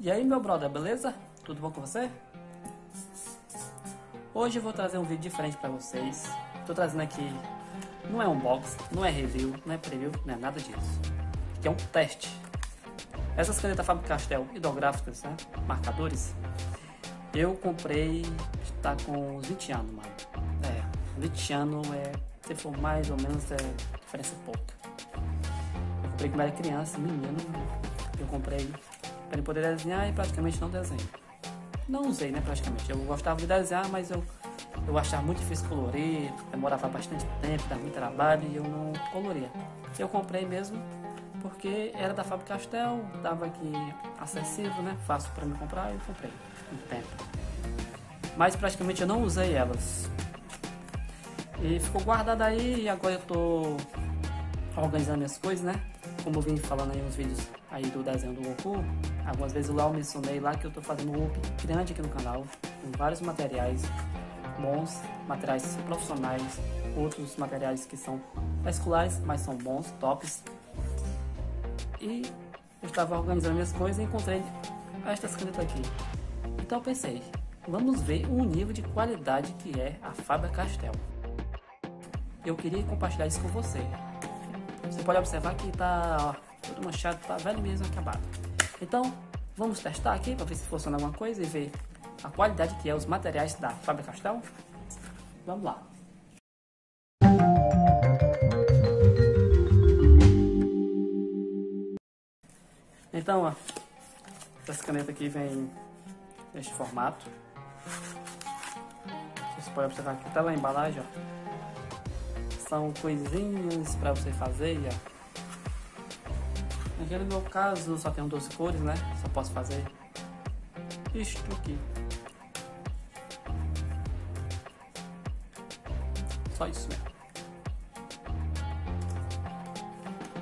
E aí, meu brother, beleza? Tudo bom com você? Hoje eu vou trazer um vídeo diferente pra vocês. Tô trazendo aqui, não é unboxing, não é review, não é preview, não é nada disso. Aqui é um teste. Essas canetas Faber-Castell hidrográficas, né? Marcadores, eu comprei, está com uns 20 anos, mano. É, 20 anos é, se for mais ou menos, é diferença pouca. Eu comprei quando era criança, menino, eu comprei para ele poder desenhar e praticamente não desenho. Não usei, né, praticamente. Eu gostava de desenhar, mas eu achava muito difícil colorir, demorava bastante tempo, dava muito trabalho e eu não coloria. Eu comprei mesmo porque era da Faber-Castell, estava aqui acessível, né, fácil para me comprar, eu comprei um tempo. Mas praticamente eu não usei elas. E ficou guardada aí e agora eu tô organizando minhas coisas, né? Como eu vim falando aí nos vídeos aí do desenho do Goku, algumas vezes lá eu mencionei lá que eu tô fazendo um look grande aqui no canal, com vários materiais bons, materiais profissionais, outros materiais que são escolares, mas são bons, tops. E eu estava organizando minhas coisas e encontrei estas canetas aqui. Então eu pensei, vamos ver o nível de qualidade que é a Faber-Castell. Eu queria compartilhar isso com você. Você pode observar que tá todo manchado, tá velho mesmo, acabado. Então, vamos testar aqui para ver se funciona alguma coisa e ver a qualidade que é os materiais da Faber-Castell. Vamos lá. Então, ó, essa caneta aqui vem neste formato. Você pode observar que tá lá a embalagem, ó. São coisinhas para você fazer, ó. Aqui no meu caso só tenho 12 cores, né? Só posso fazer isto aqui. Só isso mesmo.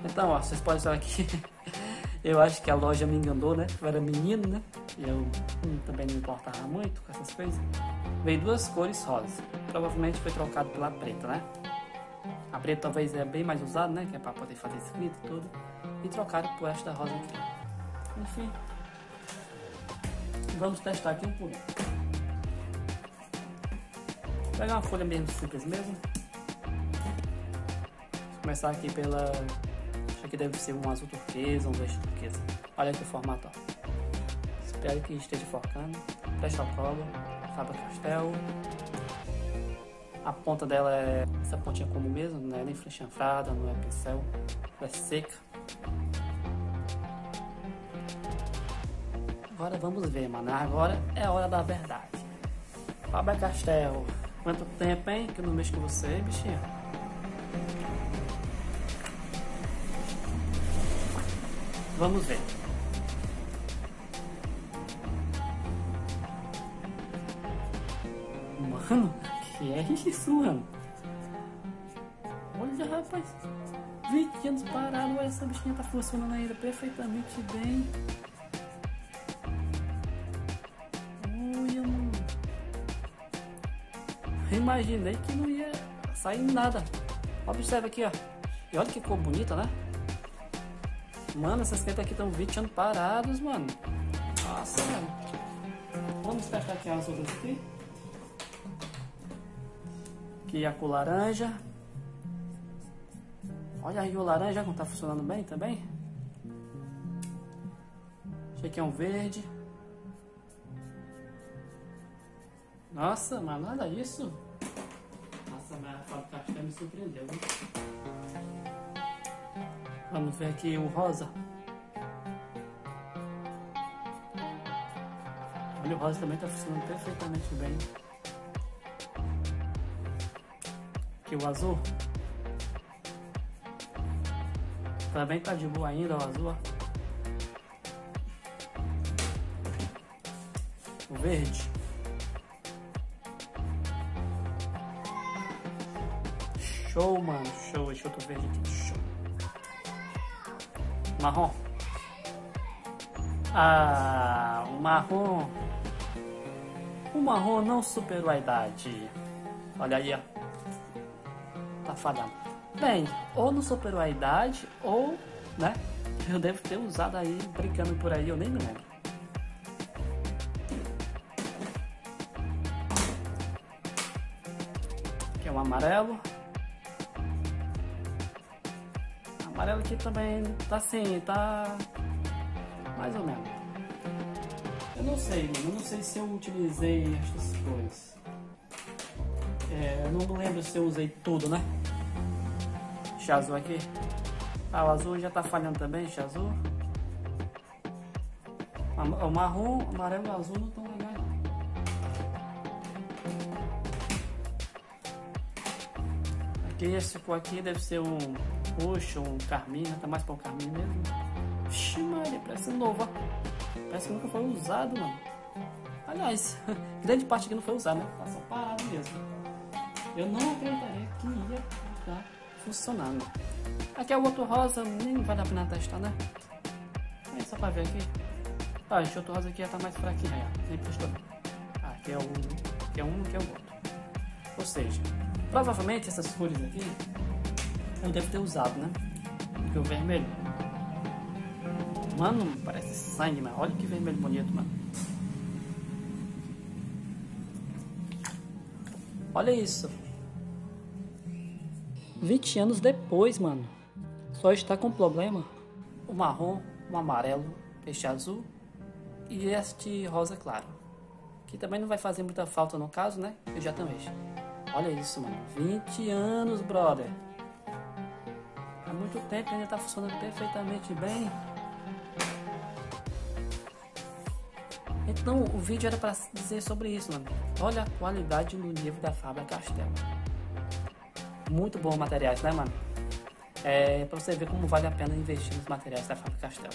Então, ó, vocês podem estar aqui. Eu acho que a loja me enganou, né? Eu era menino, né? E eu também não me importava muito com essas coisas. Veio duas cores rosa. Provavelmente foi trocado pela preta, né? A preta talvez é bem mais usada, né? Que é para poder fazer escrito e tudo. E trocaram por esta rosa aqui. Enfim. Vamos testar aqui um por um. Vou pegar uma folha mesmo simples mesmo. Vou começar aqui pela... Acho que deve ser um azul turquesa, um verde turquesa. Olha aqui o formato, ó. Espero que esteja focando. Testa a cola. Faber-Castell. A ponta dela é essa pontinha comum mesmo, não é nem chanfrada, não é pincel, ela é seca. Agora vamos ver, mano, agora é a hora da verdade. Faber-Castell, quanto tempo, hein, que eu não mexo com você, bichinho? Vamos ver. Mano... Que é isso, mano? Olha, rapaz, 20 anos parado, essa bichinha tá funcionando ainda perfeitamente bem. Olha, mano. Imaginei que não ia sair nada. Observa aqui, ó. E olha que cor bonita, né? Mano, essas canetas aqui estão 20 anos parados, mano. Nossa, mano. Vamos testar aqui as outras aqui. Aqui a cor laranja. Olha aí o laranja como tá funcionando bem também. Esse aqui é um verde. Nossa, mas olha isso. Nossa, mas a Faber-Castell me surpreendeu, hein? Vamos ver aqui o rosa. Olha, o rosa também tá funcionando perfeitamente bem. O azul também tá de boa ainda, o azul, o verde, show, mano, show. Deixa eu ver aqui, show. Marrom, ah, o marrom não superou a idade. Olha aí, ó. Tá falhando. Bem, ou não superou a idade, ou, né, eu devo ter usado aí, brincando por aí, eu nem me lembro. o amarelo. O amarelo aqui também tá assim, tá mais ou menos. Eu não sei, mano. Eu não sei se eu utilizei estas cores. É, eu não lembro se eu usei tudo, né? Deixa azul aqui. Ah, o azul já tá falhando também, deixa azul. O marrom, o amarelo e o azul não estão legais, não. Aqui, esse cor aqui deve ser um roxo, um carmim, né? Tá mais pra um carmim mesmo. Vixe, Maria, parece novo, ó. Parece que nunca foi usado, mano. Aliás, grande parte aqui não foi usada, né? Tá só parado mesmo. Eu não acreditaria que ia estar funcionando. Aqui é o outro rosa, nem vale a pena testar, né? É só pra ver aqui. Ah, esse outro rosa aqui já tá mais fraquinho, né? Nem prestou. Ah, aqui é um, que é um, que é o outro. Ou seja, provavelmente essas cores aqui eu devo ter usado, né? Porque o vermelho, mano, parece sangue, mano. Olha que vermelho bonito, mano. Olha isso. 20 anos depois, mano. Só está com problema o marrom, o amarelo, este azul e este rosa claro, que também não vai fazer muita falta no caso, né? Eu já também. Olha isso, mano. 20 anos, brother. Há muito tempo ainda tá funcionando perfeitamente bem. Então, o vídeo era para dizer sobre isso, mano. Olha a qualidade do livro da Faber-Castell. Muito bons materiais, né, mano? É para você ver como vale a pena investir nos materiais da Faber-Castell.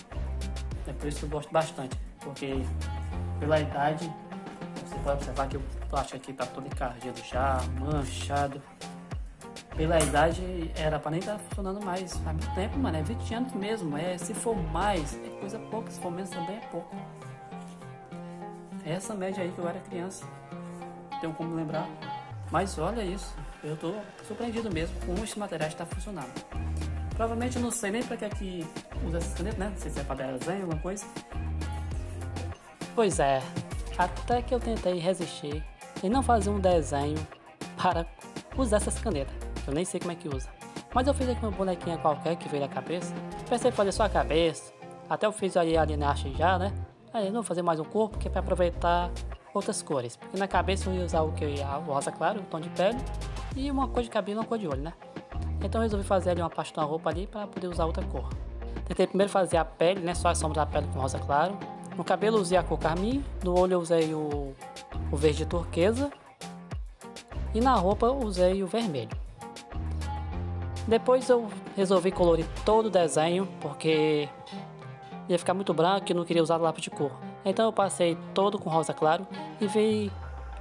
É por isso que eu gosto bastante. Porque pela idade, você pode observar que o plástico aqui tá todo encardido já, manchado. Pela idade era para nem estar funcionando mais. Há muito tempo, mano, é 20 anos mesmo. É, se for mais, é coisa pouca, se for menos também é pouco. É essa média aí que eu era criança. Não tenho como lembrar. Mas olha isso, eu tô surpreendido mesmo com os materiais que tá funcionando. Provavelmente eu não sei nem para que aqui usa essas canetas, né? Não sei se é para desenho, alguma coisa. Pois é, até que eu tentei resistir e não fazer um desenho para usar essas canetas. Eu nem sei como é que usa. Mas eu fiz aqui uma bonequinha qualquer que veio da cabeça. Pensei em fazer só a cabeça. Até eu fiz ali a linhagem já, né? Aí eu não vou fazer mais um corpo, que é para aproveitar outras cores. Porque na cabeça eu ia usar o que? O rosa claro, o tom de pele. E uma cor de cabelo e uma cor de olho, né? Então eu resolvi fazer ali uma parte de uma roupa ali para poder usar outra cor. Tentei primeiro fazer a pele, né? Só a sombra da pele com rosa claro. No cabelo eu usei a cor carmim, no olho eu usei o verde turquesa e na roupa eu usei o vermelho. Depois eu resolvi colorir todo o desenho porque ia ficar muito branco e não queria usar lápis de cor. Então eu passei todo com rosa claro e veio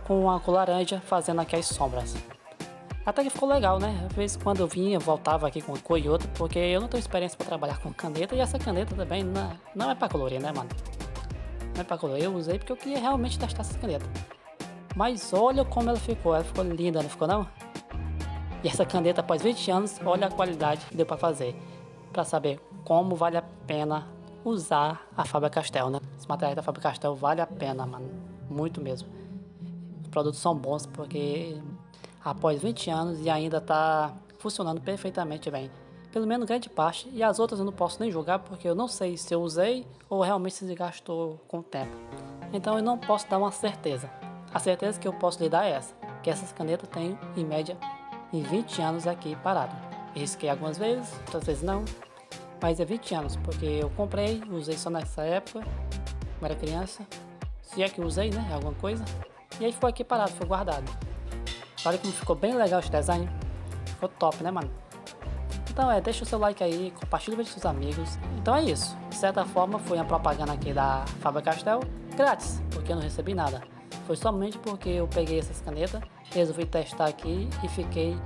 com a cor laranja fazendo aqui as sombras. Até que ficou legal, né? Às vezes quando eu vinha, voltava aqui com uma cor e outra, porque eu não tenho experiência para trabalhar com caneta e essa caneta também não é para colorir, né, mano? Eu usei porque eu queria realmente testar essa caneta. Mas olha como ela ficou linda, não ficou não? E essa caneta após 20 anos, olha a qualidade que deu para fazer. Para saber como vale a pena usar a Faber-Castell, né? Os materiais da Faber-Castell vale a pena, mano. Muito mesmo. Os produtos são bons porque após 20 anos e ainda tá funcionando perfeitamente bem. Pelo menos grande parte, e as outras eu não posso nem julgar porque eu não sei se eu usei ou realmente se gastou com o tempo. Então eu não posso dar uma certeza. A certeza que eu posso lhe dar é essa, que essas canetas tenho em média em 20 anos aqui parado. Risquei algumas vezes, outras vezes não, mas é 20 anos porque eu comprei, usei só nessa época, quando era criança, se é que usei, né, alguma coisa, e aí ficou aqui parado, foi guardado. Olha como ficou bem legal esse desenho, ficou top, né, mano? Então deixa o seu like aí, compartilha o vídeo com seus amigos. Então é isso, de certa forma foi uma propaganda aqui da Faber-Castell, grátis, porque eu não recebi nada. Foi somente porque eu peguei essas canetas, resolvi testar aqui e fiquei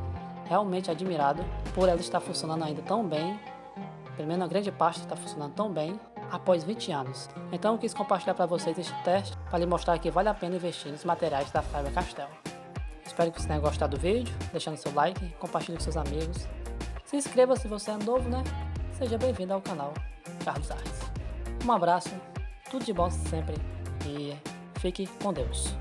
realmente admirado por ela estar funcionando ainda tão bem. Pelo menos a grande parte está funcionando tão bem, após 20 anos. Então eu quis compartilhar para vocês este teste, para lhe mostrar que vale a pena investir nos materiais da Faber-Castell. Espero que você tenha gostado do vídeo, deixando seu like, compartilhe com seus amigos. Se inscreva se você é novo, né? Seja bem-vindo ao canal Carlos Arts. Um abraço, tudo de bom sempre e fique com Deus.